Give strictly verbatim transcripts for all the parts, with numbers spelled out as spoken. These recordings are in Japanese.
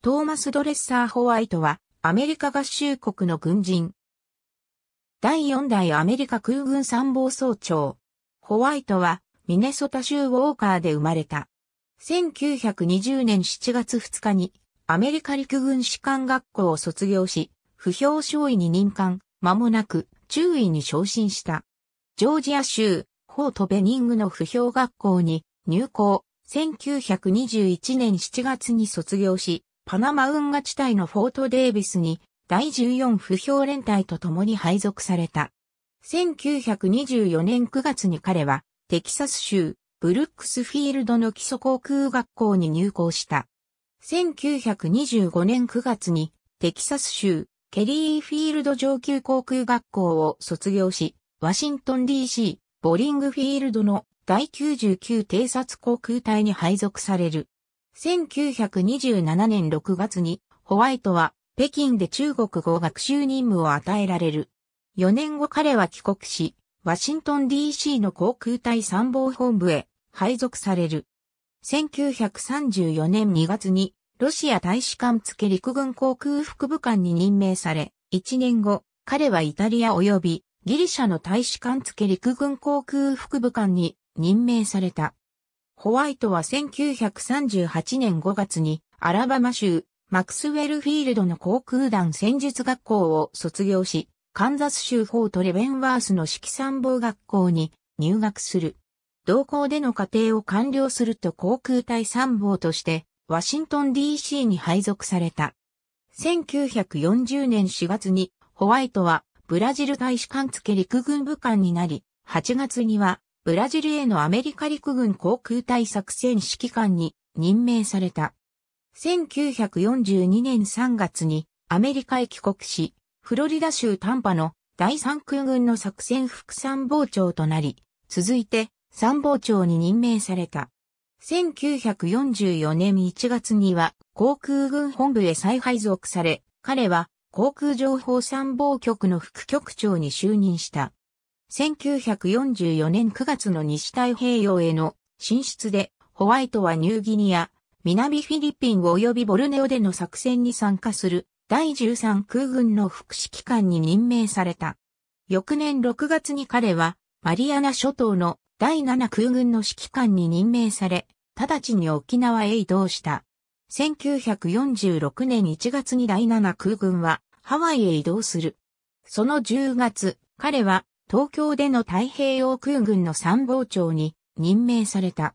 トーマス・ドレッサー・ホワイトは、アメリカ合衆国の軍人。だいよんだいアメリカ空軍参謀総長。ホワイトは、ミネソタ州ウォーカーで生まれた。せんきゅうひゃくにじゅうねんしちがつふつかに、アメリカ陸軍士官学校を卒業し、不評少尉に任官、間もなく、中尉に昇進した。ジョージア州、フォートベニングの不評学校に入校。せんきゅうひゃくにじゅういちねんしちがつに卒業し、パナマ運河地帯のフォートデービスにだいじゅうよん不評連隊と共に配属された。せんきゅうひゃくにじゅうよねんくがつに彼はテキサス州ブルックスフィールドの基礎航空学校に入校した。せんきゅうひゃくにじゅうごねんくがつにテキサス州ケリーフィールド上級航空学校を卒業し、ワシントン ディーシー ボリングフィールドのだいきゅうじゅうきゅう偵察航空隊に配属される。せんきゅうひゃくにじゅうななねんろくがつにホワイトは北京で中国語学習任務を与えられる。よねんご彼は帰国し、ワシントン ディーシー の航空隊参謀本部へ配属される。せんきゅうひゃくさんじゅうよねんにがつにロシア大使館付陸軍航空副部官に任命され、いちねんご、彼はイタリア及びギリシャの大使館付陸軍航空副部官に任命された。ホワイトはせんきゅうひゃくさんじゅうはちねんごがつにアラバマ州マクスウェルフィールドの航空団戦術学校を卒業し、カンザス州フォートレベンワースの指揮参謀学校に入学する。同校での課程を完了すると航空隊参謀としてワシントン ディーシー に配属された。せんきゅうひゃくよんじゅうねんしがつにホワイトはブラジル大使館付陸軍部官になり、はちがつにはブラジルへのアメリカ陸軍航空隊作戦指揮官に任命された。せんきゅうひゃくよんじゅうにねんさんがつにアメリカへ帰国し、フロリダ州タンパのだいさん空軍の作戦副参謀長となり、続いて参謀長に任命された。せんきゅうひゃくよんじゅうよねんいちがつには航空軍本部へ再配属され、彼は航空情報参謀局の副局長に就任した。せんきゅうひゃくよんじゅうよねんくがつの西太平洋への進出で、ホワイトはニューギニア、南フィリピン及びボルネオでの作戦に参加するだいじゅうさん空軍の副指揮官に任命された。翌年ろくがつに彼はマリアナ諸島のだいなな空軍の指揮官に任命され、直ちに沖縄へ移動した。せんきゅうひゃくよんじゅうろくねんいちがつにだいなな空軍はハワイへ移動する。そのじゅうがつ、彼は東京での太平洋空軍の参謀長に任命された。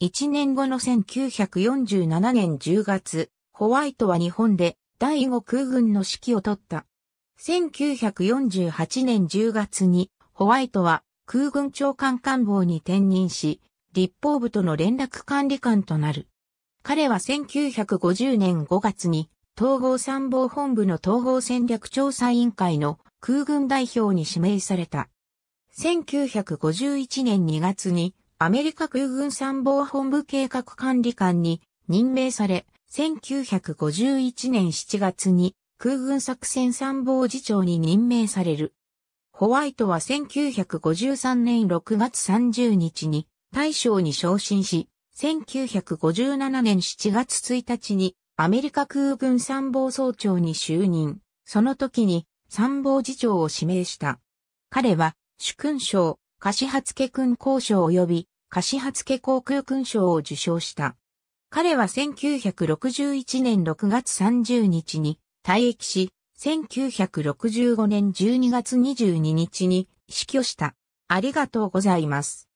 いちねんごのせんきゅうひゃくよんじゅうななねんじゅうがつ、ホワイトは日本でだいご空軍の指揮を執った。せんきゅうひゃくよんじゅうはちねんじゅうがつにホワイトは空軍長官官房に転任し、立法部との連絡管理官となる。彼はせんきゅうひゃくごじゅうねんごがつに統合参謀本部の統合戦略調査委員会の空軍代表に指名された。せんきゅうひゃくごじゅういちねんにがつにアメリカ空軍参謀本部計画管理官に任命され、せんきゅうひゃくごじゅういちねんしちがつに空軍作戦参謀次長に任命される。ホワイトはせんきゅうひゃくごじゅうさんねんろくがつさんじゅうにちに大将に昇進し、せんきゅうひゃくごじゅうななねんしちがつついたちにアメリカ空軍参謀総長に就任。その時に参謀次長を指名した。彼は主勲章、樫発家勲功章及び樫発家航空勲章を受章した。彼はせんきゅうひゃくろくじゅういちねんろくがつさんじゅうにちに退役し、せんきゅうひゃくろくじゅうごねんじゅうにがつにじゅうににちに死去した。ありがとうございます。